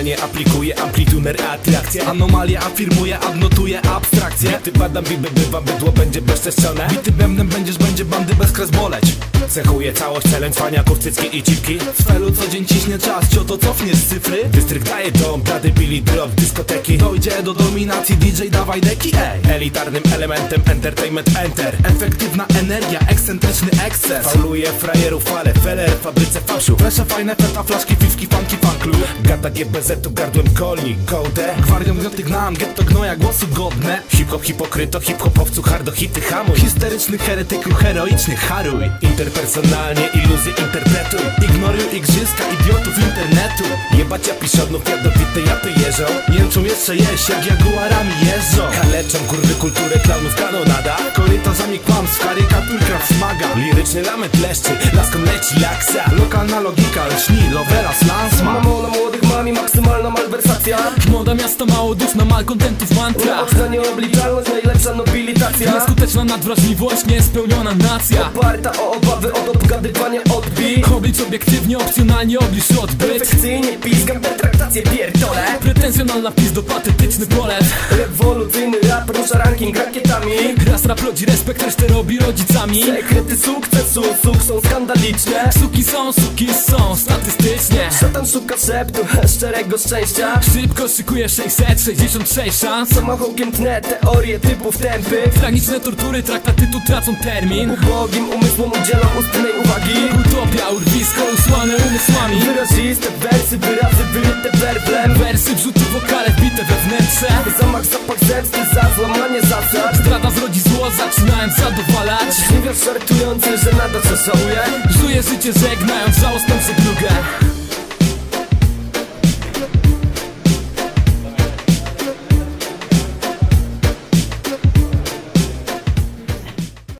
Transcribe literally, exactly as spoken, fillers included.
normalnie aplikuję amplituner, atrakcję. Anomalię afirmuję, adnotuję abstrakcję. Bity badam, biby bywam, bydło będzie bezczeszczone. Bity bębnem będziesz, będzie bandy bez kres boleć. Cechuję całość celem cwaniaków, cycki i cipki. W felu co dzień ciśnie czas, cioto cofniesz z cyfry. Dystrykt daje dom, brady bili drop, dyskoteki. Dojdzie do dominacji, D J dawaj deki, ej. Elitarnym elementem, entertainment enter. Efektywna energia, ekscentryczny eksces. Fauluje frajerów, fale, feler, fabryce fałszu. Flesze fajne, feta, flaszki, fifki, funki, funklu. Gata GieBeZetu, gardłem kolnik, kołdę. Gwarią gnoty gnam, getto gnoja, głosu godne. Hip-hop hipokryto, hip-hopowcu, hardo hity hamuj. Histerycznych heretyków, heroicznych haruj. Interpersonalnie iluzje interpretuj. Ignoruj igrzyska idiotów internetu. Jebacia piszonów, jadowity japy jeżą. Jęczą jeszcze jeść, jak jaguarami jeżdżą. Kaleczą kurwy kulturę klaunów kanonada. Korytarzami kłamstw, karykatur kraw smaga. Liryczny lament leszczy, laską leci laksa. Lokalna logika lśni, lovera slansma. Mamo na młodych mami, maksymalna malwersacja. Młoda miasta mało duszna, mal kontentów mantra. Uroczna nieobliczalność, najlepsza nobilitacja. Nieskuteczna nadwrażliwość, niespełniona nacja. Oparta o obawy od obgadywania odbij. Oblicz obiektywnie, opcjonalnie oblicz odbyt. Perfekcyjnie pizgam, pertraktację pierdolę. Pretensjonalna pis do patetyczny polec. Rewolucyjny rap rusza ranking rakietami. Raz rap rodzi respekt, resztę robi rodzicami. Sekrety sukcesu, suk są skandaliczne. Suki są, suki są statystycznie. Szatan szuka szeptu, szczerego szczęścia. Szybko szykuje sześćset sześćdziesiąt sześć szans. Samochołkiem tnę teorie typów tępy. Tragiczne tortury traktaty tu tracą termin. Ubogim umysłom udzielam ustnej uwagi. Utopia, urwisko usłane umysłami. Wyraziste wersy, wyrazy wyryte werblem. Wersy wrzuty wokale wbite we wnętrze. Zamach, zapach zemsty, za złamanie zasad. Zdrada zrodzi zło, zaczynałem zadowalać. Żywiasz żartujący, że nadal się żałuję. Żyję życie żegnając żałosną żeglugę.